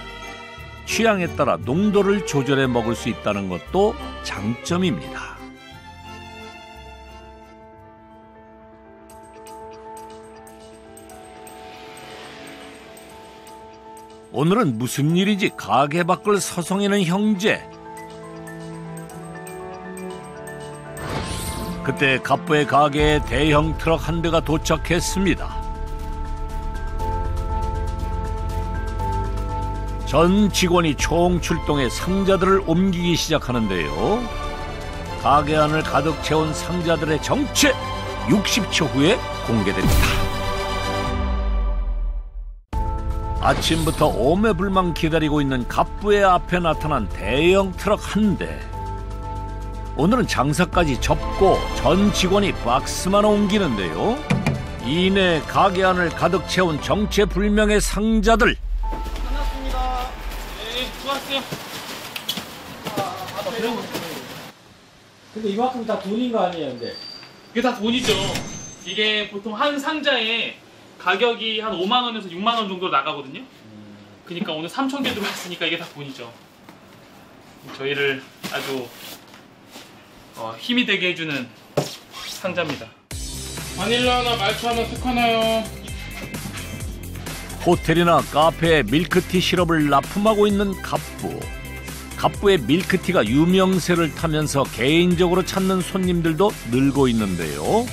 취향에 따라 농도를 조절해 먹을 수 있다는 것도 장점입니다. 오늘은 무슨 일인지 가게 밖을 서성이는 형제. 그때 갑부의 가게에 대형 트럭 한 대가 도착했습니다. 전 직원이 총출동해 상자들을 옮기기 시작하는데요. 가게 안을 가득 채운 상자들의 정체, 60초 후에 공개됩니다. 아침부터 오매불망 기다리고 있는 갑부의 앞에 나타난 대형 트럭 한 대. 오늘은 장사까지 접고 전 직원이 박스만 옮기는데요. 이내 가게 안을 가득 채운 정체불명의 상자들. 끝났습니다. 네, 수고하세요. 근데 이만큼 다 돈인 거 아니에요, 근데? 이게 다 돈이죠. 이게 보통 한 상자에 가격이 한 5만 원에서 6만 원 정도 나가거든요. 그러니까 오늘 3천 개 들어왔으니까 이게 다 돈이죠. 저희를 아주 힘이 되게 해주는 상자입니다. 바닐라 하나, 말차 하나, 쑥 하나요. 호텔이나 카페에 밀크티 시럽을 납품하고 있는 갑부. 갑부의 밀크티가 유명세를 타면서 개인적으로 찾는 손님들도 늘고 있는데요.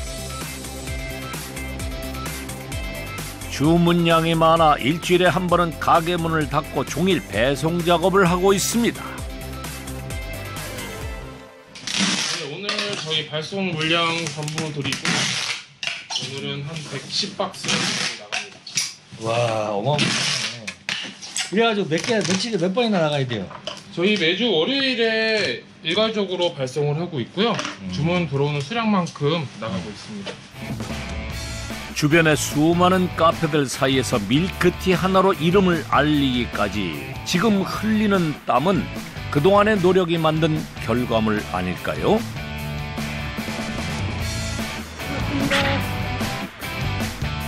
주문량이 많아 일주일에 한 번은 가게 문을 닫고 종일 배송 작업을 하고 있습니다. 네, 오늘 저희 발송 물량 전부 드리고 오늘은 한 110박스 나갑니다. 와, 어마어마하네. 그래가지고 며칠에 몇 번이나 나가야 돼요? 저희 매주 월요일에 일괄적으로 발송을 하고 있고요. 주문 들어오는 수량만큼 나가고 있습니다. 주변의 수많은 카페들 사이에서 밀크티 하나로 이름을 알리기까지. 지금 흘리는 땀은 그동안의 노력이 만든 결과물 아닐까요?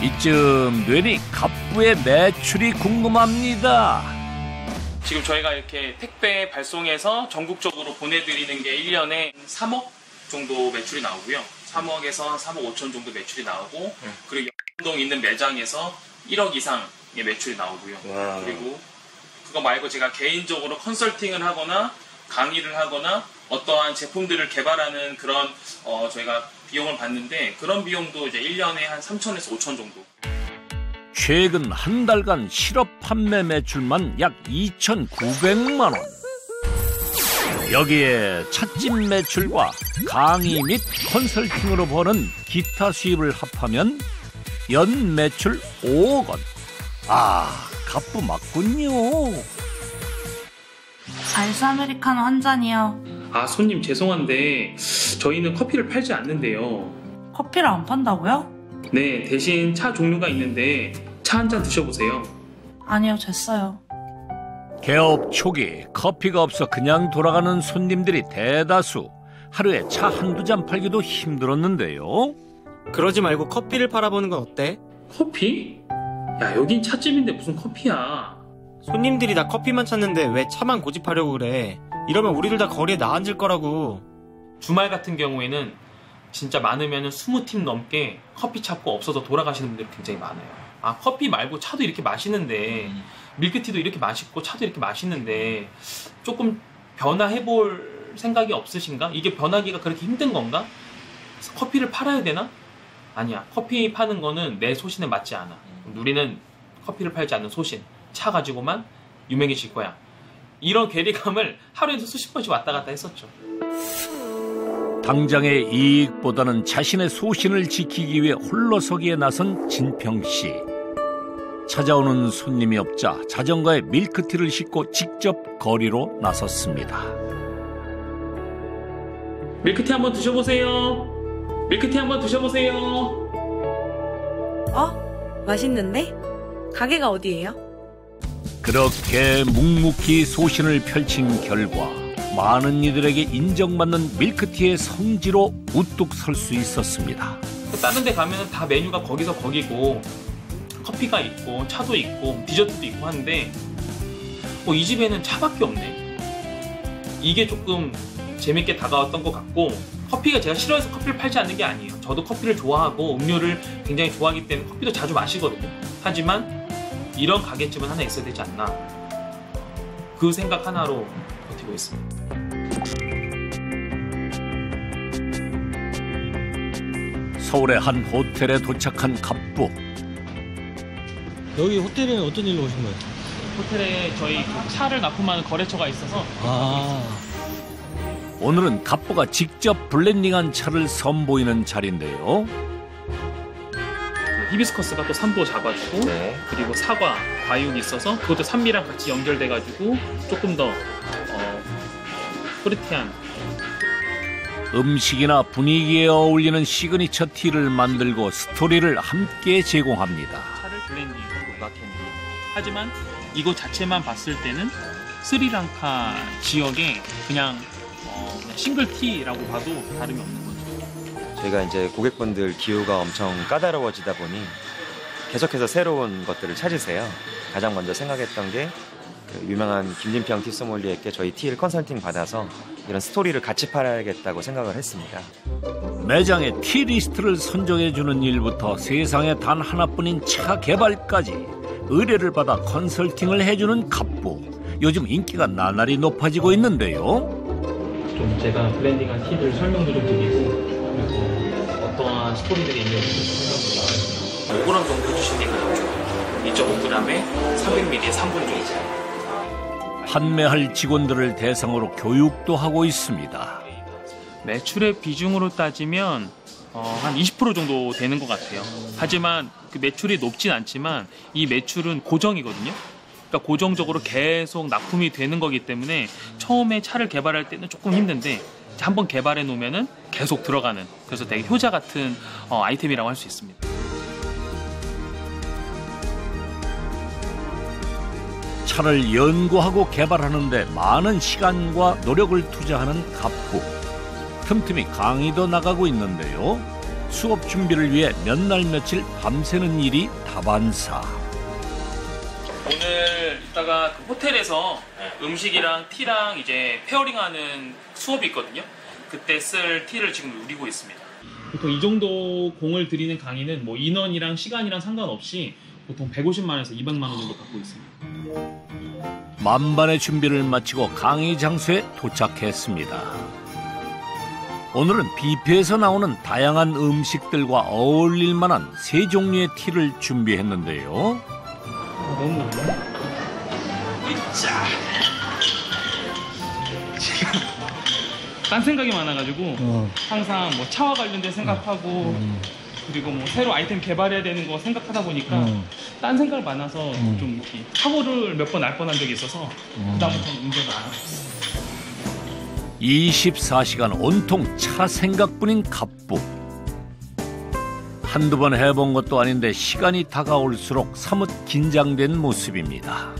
이쯤 되니 갑부의 매출이 궁금합니다. 지금 저희가 이렇게 택배 발송해서 전국적으로 보내드리는 게 1년에 3억 정도 매출이 나오고요. 3억에서 3억 5천 정도 매출이 나오고, 그리고 영동 있는 매장에서 1억 이상의 매출이 나오고요. 와. 그리고 그거 말고 제가 개인적으로 컨설팅을 하거나 강의를 하거나 어떠한 제품들을 개발하는 그런 저희가 비용을 받는데, 그런 비용도 이제 1년에 한 3천에서 5천 정도. 최근 한 달간 시럽 판매 매출만 약 2,900만 원. 여기에 찻집 매출과 강의 및 컨설팅으로 버는 기타 수입을 합하면 연 매출 5억 원. 아, 갑부 맞군요. 아이스 아메리카노 한 잔이요. 아, 손님 죄송한데 저희는 커피를 팔지 않는데요. 커피를 안 판다고요? 네, 대신 차 종류가 있는데 차 한 잔 드셔보세요. 아니요, 됐어요. 개업 초기 커피가 없어 그냥 돌아가는 손님들이 대다수. 하루에 차 한두 잔 팔기도 힘들었는데요. 그러지 말고 커피를 팔아보는 건 어때? 커피? 야, 여긴 찻집인데 무슨 커피야. 손님들이 다 커피만 찾는데 왜 차만 고집하려고 그래. 이러면 우리들 다 거리에 나앉을 거라고. 주말 같은 경우에는 진짜 많으면 20팀 넘게 커피 찾고 없어서 돌아가시는 분들이 굉장히 많아요. 아, 커피 말고 차도 이렇게 마시는데, 밀크티도 이렇게 맛있고 차도 이렇게 맛있는데 조금 변화해볼 생각이 없으신가? 이게 변하기가 그렇게 힘든 건가? 커피를 팔아야 되나? 아니야, 커피 파는 거는 내 소신에 맞지 않아. 우리는 커피를 팔지 않는 소신, 차 가지고만 유명해질 거야. 이런 괴리감을 하루에도 수십 번씩 왔다 갔다 했었죠. 당장의 이익보다는 자신의 소신을 지키기 위해 홀로서기에 나선 진평 씨. 찾아오는 손님이 없자 자전거에 밀크티를 싣고 직접 거리로 나섰습니다. 밀크티 한번 드셔보세요. 밀크티 한번 드셔보세요. 맛있는데? 가게가 어디예요? 그렇게 묵묵히 소신을 펼친 결과 많은 이들에게 인정받는 밀크티의 성지로 우뚝 설 수 있었습니다. 다른 데 가면 다 메뉴가 거기서 거기고 커피가 있고 차도 있고 디저트도 있고 하는데 이 집에는 차밖에 없네. 이게 조금 재밌게 다가왔던 것 같고, 커피가 제가 싫어해서 커피를 팔지 않는 게 아니에요. 저도 커피를 좋아하고 음료를 굉장히 좋아하기 때문에 커피도 자주 마시거든요. 하지만 이런 가게집은 하나 있어야 되지 않나, 그 생각 하나로 버티고 있습니다. 서울의 한 호텔에 도착한 갑부. 여기 호텔에는 어떤 일로 오신 거예요? 호텔에 저희 차를 납품하는 거래처가 있어서. 오늘은 갑부가 직접 블렌딩한 차를 선보이는 자리인데요. 히비스커스가 또 산보 잡아주고, 네. 그리고 사과, 과육이 있어서 그것도 산미랑 같이 연결돼가지고 조금 더 프리티한. 음식이나 분위기에 어울리는 시그니처 티를 만들고 스토리를 함께 제공합니다. 차를 블렌딩하고 마켓링. 하지만 이거 자체만 봤을 때는 스리랑카 지역에 그냥 싱글 티라고 봐도 다름이 없는 거죠. 저희가 이제 고객분들 기호가 엄청 까다로워지다 보니 계속해서 새로운 것들을 찾으세요. 가장 먼저 생각했던 게 그 유명한 김진평 티소믈리에께 저희 티를 컨설팅 받아서 이런 스토리를 같이 팔아야겠다고 생각을 했습니다. 매장에 티 리스트를 선정해주는 일부터 세상에 단 하나뿐인 차 개발까지 의뢰를 받아 컨설팅을 해주는 갑부. 요즘 인기가 나날이 높아지고 있는데요. 좀 제가 블렌딩한 티를 설명도 좀 드리고, 그리고 어떠한 스토리들이 있는지 설명도 드리고. 5g 정도 주시는 게 가장 좋아요. 2.5g에 300ml에 3분 정도. 판매할 직원들을 대상으로 교육도 하고 있습니다. 매출의 비중으로 따지면 한 20% 정도 되는 것 같아요. 하지만 그 매출이 높진 않지만 이 매출은 고정이거든요. 그러니까 고정적으로 계속 납품이 되는 거기 때문에 처음에 차를 개발할 때는 조금 힘든데 한번 개발해 놓으면 계속 들어가는, 그래서 되게 효자 같은 아이템이라고 할 수 있습니다. 차를 연구하고 개발하는 데 많은 시간과 노력을 투자하는 갑부. 틈틈이 강의도 나가고 있는데요. 수업 준비를 위해 몇 날 며칠 밤새는 일이 다반사. 오늘 이따가 그 호텔에서 음식이랑 티랑 이제 페어링하는 수업이 있거든요. 그때 쓸 티를 지금 누리고 있습니다. 보통 이 정도 공을 들이는 강의는 뭐 인원이랑 시간이랑 상관없이 보통 150만원에서 200만원 정도 받고 있습니다. 만반의 준비를 마치고 강의 장소에 도착했습니다. 오늘은 뷔페에서 나오는 다양한 음식들과 어울릴 만한 세 종류의 티를 준비했는데요. 너무 으쌰. 제가 딴 생각이 많아가지고 항상 뭐 차와 관련된 생각하고 그리고 뭐 새로 아이템 개발해야 되는 거 생각하다 보니까 딴 생각 많아서 좀 이렇게 사고를 몇 번 날 뻔한 적이 있어서 그다음부터는 문제가 안 왔어요. 24시간 온통 차 생각뿐인 갑부. 한두 번 해본 것도 아닌데 시간이 다가올수록 사뭇 긴장된 모습입니다.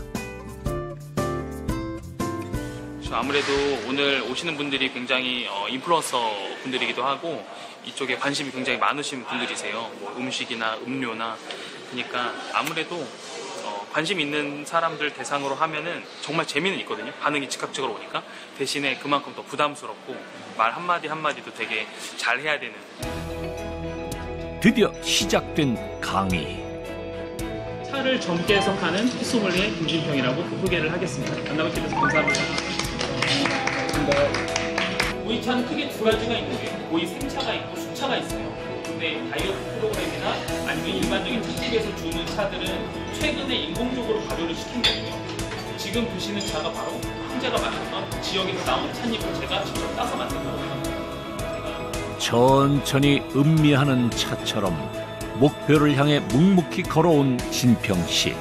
아무래도 오늘 오시는 분들이 굉장히 인플루언서 분들이기도 하고 이쪽에 관심이 굉장히 많으신 분들이세요. 뭐 음식이나 음료나. 그러니까 아무래도 관심 있는 사람들 대상으로 하면은 정말 재미는 있거든요. 반응이 즉각적으로 오니까. 대신에 그만큼 더 부담스럽고 말 한마디 한마디도 되게 잘해야 되는. 드디어 시작된 강의. 차를 젊게 해석하는 티소믈리에 김진평이라고 소개를 하겠습니다. 만나뵙셔서 감사합니다. 우이차는 크게 두 가지가 있는데, 우이 생차가 있고 수차가 있어요. 근데 다이어트 프로그램이나 아니면 일반적인 특집에서 주는 차들은 최근에 인공적으로 발효를 시킨 거고요. 지금 보시는 차가 바로 형제가 만든 지역에서 나온 찻잎을 제가 직접 따서 만든 거예요. 천천히 음미하는 차처럼 목표를 향해 묵묵히 걸어온 진평 씨.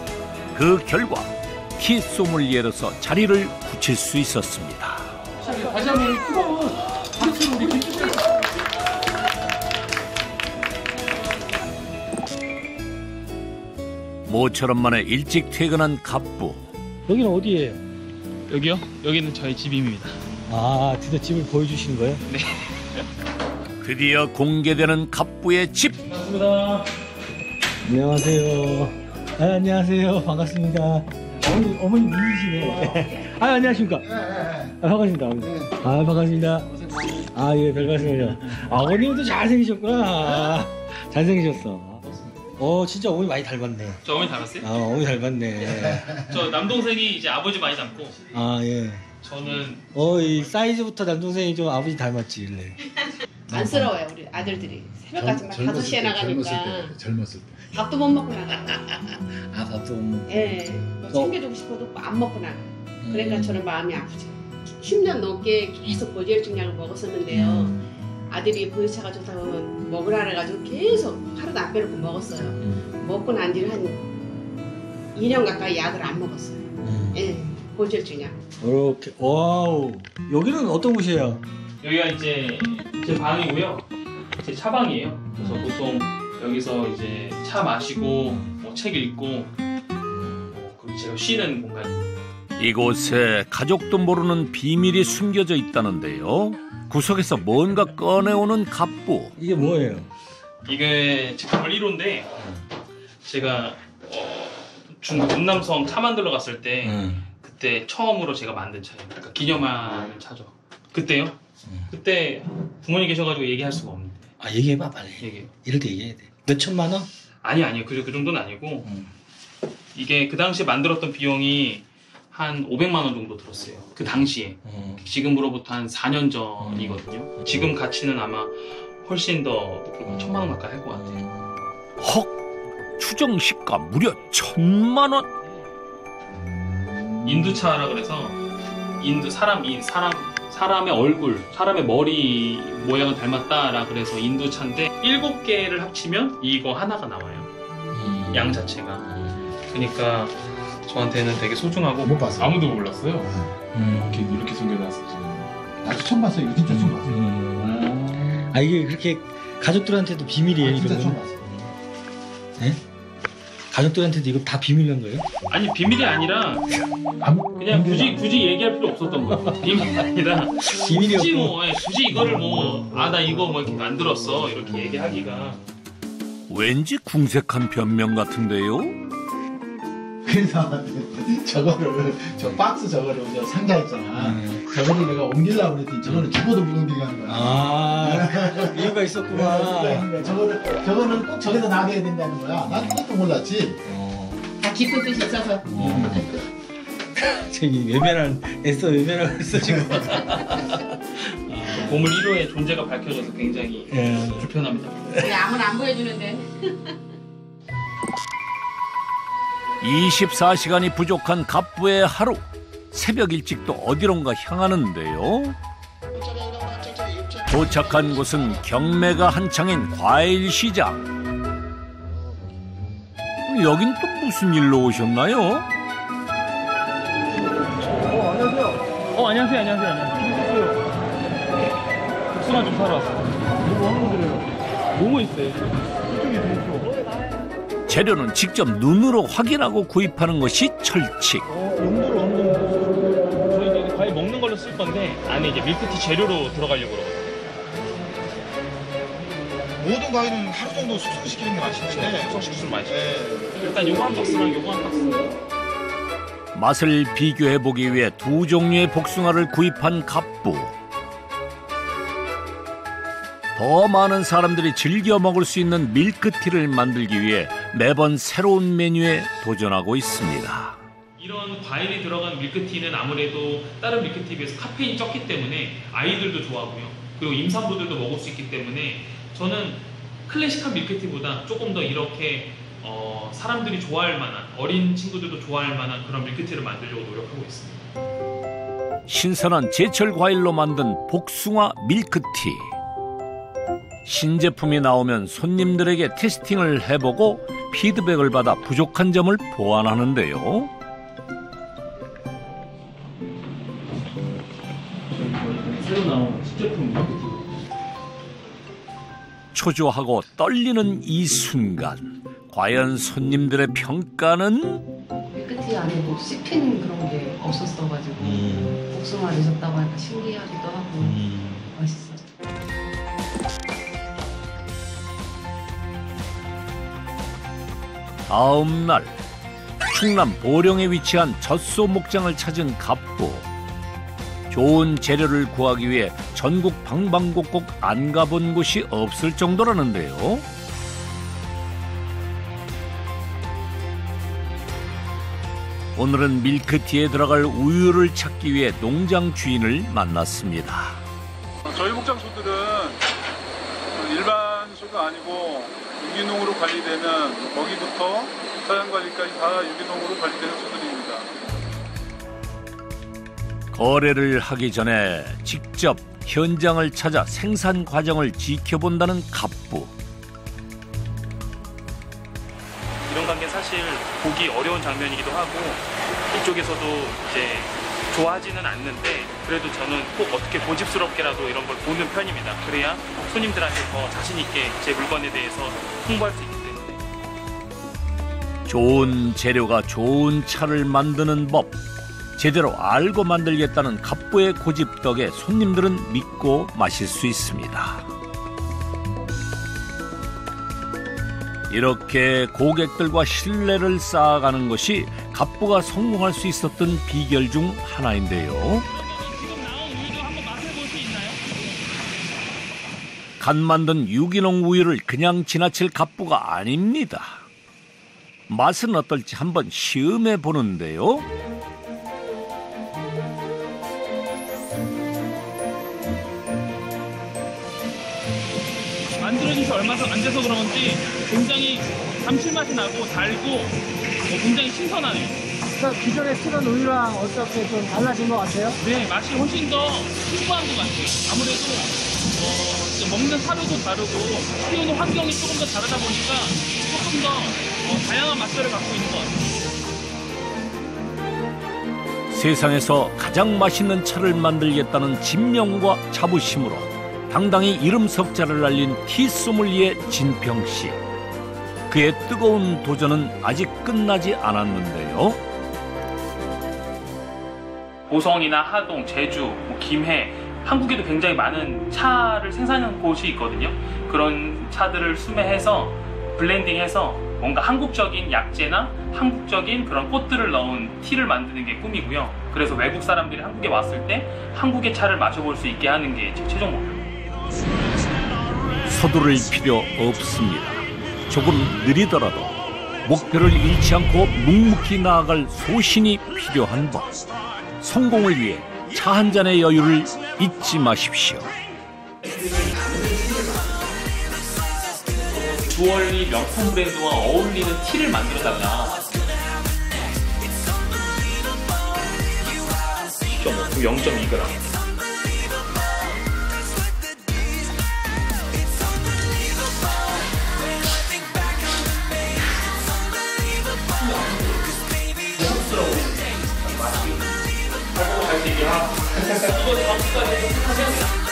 그 결과 티 소믈리에로서 자리를 굳힐 수 있었습니다. 다시 한번 뜨거운 박수로 우리 김진평. 모처럼 만에 일찍 퇴근한 갑부. 여기는 어디예요? 여기요? 여기는 저희 집입니다. 아, 드디어 집을 보여주시는 거예요? 네. 드디어 공개되는 갑부의 집. 반갑습니다. 안녕하세요. 아, 안녕하세요. 반갑습니다. 어머니 누구시네. 아, 안녕하십니까. 네. 아, 반갑습니다. 네. 아, 반갑습니다. 아, 예, 별 말씀이요. 아, 어머님도 잘생기셨구나. 아, 잘생기셨어. 진짜 어머니 많이 닮았네. 저 어머니 닮았어요? 아, 어머니 닮았네. 저 남동생이 이제 아버지 많이 닮고. 아, 예. 저는 이 사이즈부터 남동생이 좀 아버지 닮았지, 원래. 안쓰러워요, 우리 아들들이. 새벽까지 막 5시에 나가니까. 젊었을 때. 밥도 못 먹고 나가. 아, 밥도 못 먹고. 예. 뭐 챙겨주고 싶어도 안 먹고 나가. 그러니까 저는 마음이 아프죠. 10년 넘게 계속 고지혈증 약을 먹었었는데요. 아들이 보이차가 좋다고 하면 먹으라 해가지고 계속 하루도 안 빼놓고 먹었어요. 먹고 난 뒤로 한 2년 가까이 약을 안 먹었어요. 예, 고지혈증 약. 이렇게, 와우. 여기는 어떤 곳이에요? 여기가 이제 제 방이고요. 제 차방이에요. 그래서 보통 여기서 이제 차 마시고, 뭐 책 읽고, 그리고 제가 쉬는 공간입니다. 이곳에 가족도 모르는 비밀이 숨겨져 있다는데요. 구석에서 뭔가 꺼내오는 갑부. 이게 뭐예요? 이게 제 건물 1호인데 제가 중국 운남성 차 만들러 갔을 때 그때 처음으로 제가 만든 차예요. 그러니까 기념하는 차죠. 그때요? 그때 부모님 계셔가지고 얘기할 수가 없는데. 아, 얘기해봐 빨리. 얘기해. 이럴 때 얘기해야 돼. 몇 천만 원? 아니요. 그 정도는 아니고 이게 그 당시에 만들었던 비용이 한 500만 원 정도 들었어요. 그 당시에. 지금으로부터 한 4년 전이거든요. 지금 가치는 아마 훨씬 더 1000만 원 가까이 할 것 같아요. 헉! 추정 시가 무려 1000만 원! 인두차라 그래서 인두, 사람의 얼굴, 사람의 머리 모양을 닮았다라 그래서 인두차인데 7개를 합치면 이거 하나가 나와요. 양 자체가. 그러니까 저한테는 되게 소중하고 못 봤어요. 아무도 몰랐어요. 이렇게 숨겨놨었지. 나도 처음 봤어요. 진짜 처음 봤어요. 아, 이게 그렇게 가족들한테도 비밀이에요? 아, 진짜 이런 처음 봤어요. 네? 가족들한테도 이거 다 비밀인 거예요? 아니, 비밀이 아니라 그냥 굳이 얘기할 필요 없었던 거예요. 비밀이 아니라 굳이 굳이 이거를 나 이거 이렇게 만들었어 이렇게 얘기하기가 왠지 궁색한 변명 같은데요? 그래서 저 박스 저거를 상자 있잖아. 저거를 내가 옮기려고 그랬더니 저거는 죽어도 못 옮기는 거야. 아, 이유가 있었구나. 그러니까 저거는 꼭 저기서 나가야 된다는 거야. 난 그것도 몰랐지. 다 깊은 뜻이 있어서. 저기 외면을 했어 지금. 보물 1호의 존재가 밝혀져서 굉장히 불편합니다. 아무나 안 보여주는데. 24시간이 부족한 갑부의 하루. 새벽 일찍도 어디론가 향하는데요. 도착한 곳은 경매가 한창인 과일 시장. 여긴 또 무슨 일로 오셨나요? 안녕하세요. 안녕하세요. 복숭아 좀 사러 왔어요. 뭐 하는 거예요? 뭐뭐 있어요? 이쪽에 재료는 직접 눈으로 확인하고 구입하는 것이 철칙. 용도로 어느 정도? 저희 이제 과일 먹는 걸로 쓸 건데 안에 이제 밀크티 재료로 들어가려고 그러거든요. 모든 과일은 하루 정도 숙성시키는 게 맛있지. 네, 숙성시키면 맛있죠. 네. 일단 요거 한 박스랑 요거 한 박스. 맛을 비교해보기 위해 두 종류의 복숭아를 구입한 갑부. 더 많은 사람들이 즐겨 먹을 수 있는 밀크티를 만들기 위해 매번 새로운 메뉴에 도전하고 있습니다. 이런 과일이 들어간 밀크티는 아무래도 다른 밀크티에 비해서 카페인이 적기 때문에 아이들도 좋아하고요. 그리고 임산부들도 먹을 수 있기 때문에 저는 클래식한 밀크티보다 조금 더 이렇게 사람들이 좋아할 만한, 어린 친구들도 좋아할 만한 그런 밀크티를 만들려고 노력하고 있습니다. 신선한 제철 과일로 만든 복숭아 밀크티. 신제품이 나오면 손님들에게 테스팅을 해보고 피드백을 받아 부족한 점을 보완하는데요. 새로 나온 신제품. 초조하고 떨리는 이 순간. 과연 손님들의 평가는? 밀크티 안에 씹히는 그런 게 없었어가지고 복숭아 드셨다고 하니까 신기하기도 하고 맛있어요. 다음 날 충남 보령에 위치한 젖소 목장을 찾은 갑부. 좋은 재료를 구하기 위해 전국 방방곡곡 안 가본 곳이 없을 정도라는데요. 오늘은 밀크티에 들어갈 우유를 찾기 위해 농장 주인을 만났습니다. 저희 목장소들은 일반 소가 아니고 유기농으로 관리되는, 먹이부터 사양관리까지 다 유기농으로 관리되는 소들입니다. 거래를 하기 전에 직접 현장을 찾아 생산 과정을 지켜본다는 갑부. 이런 관계는 사실 보기 어려운 장면이기도 하고 이쪽에서도 이제 좋아하지는 않는데 그래도 저는 꼭 어떻게 고집스럽게라도 이런 걸 보는 편입니다. 그래야 손님들한테 더 자신 있게 제 물건에 대해서 홍보할 수 있기 때문에. 좋은 재료가 좋은 차를 만드는 법. 제대로 알고 만들겠다는 갑부의 고집 덕에 손님들은 믿고 마실 수 있습니다. 이렇게 고객들과 신뢰를 쌓아가는 것이 갑부가 성공할 수 있었던 비결 중 하나인데요. 지금 나온 우유도 한번 맛을 볼 수 있나요? 갓 만든 유기농 우유를 그냥 지나칠 갑부가 아닙니다. 맛은 어떨지 한번 시음해 보는데요. 만들어진 지 얼마 안 돼서 그런지 굉장히 감칠맛이 나고 달고 굉장히 신선하네요. 기존에 쓰던 우유랑 어떻게 좀 달라진 것 같아요? 네, 맛이 훨씬 더 풍부한 것 같아요. 아무래도 먹는 사료도 다르고 키우는 환경이 조금 더 다르다 보니까 조금 더 다양한 맛들을 갖고 있는 것 같아요. 세상에서 가장 맛있는 차를 만들겠다는 진명과 자부심으로 당당히 이름 석자를 날린 티소믈리에 진평 씨. 그의 뜨거운 도전은 아직 끝나지 않았는데요. 고성이나 하동, 제주, 김해, 한국에도 굉장히 많은 차를 생산하는 곳이 있거든요. 그런 차들을 수매해서 블렌딩해서 뭔가 한국적인 약재나 한국적인 그런 꽃들을 넣은 티를 만드는 게 꿈이고요. 그래서 외국 사람들이 한국에 왔을 때 한국의 차를 마셔볼 수 있게 하는 게 제 최종 목표입니다. 서두를 필요 없습니다. 조금 느리더라도 목표를 잃지 않고 묵묵히 나아갈 소신이 필요한 법. 성공을 위해 차 한 잔의 여유를 잊지 마십시오. 9월이 명품 브랜드와 어울리는 티를 만들어달라. 0.5, 0.2g.